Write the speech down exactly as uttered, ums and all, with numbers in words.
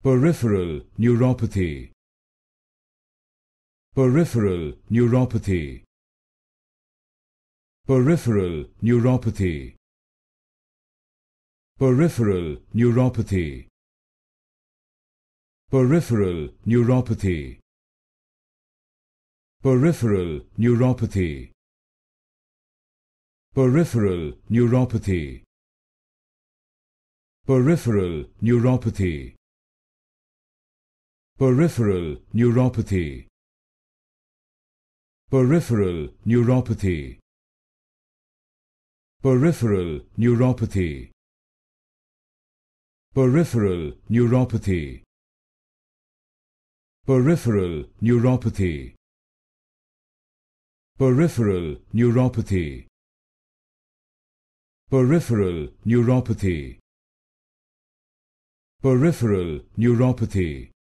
Peripheral neuropathy. Peripheral neuropathy. Peripheral neuropathy. Peripheral neuropathy. Peripheral neuropathy. Peripheral neuropathy. Peripheral neuropathy. Peripheral neuropathy. Peripheral neuropathy. Peripheral neuropathy. Peripheral neuropathy. Peripheral neuropathy. Peripheral neuropathy. Peripheral neuropathy. Peripheral neuropathy. Peripheral neuropathy.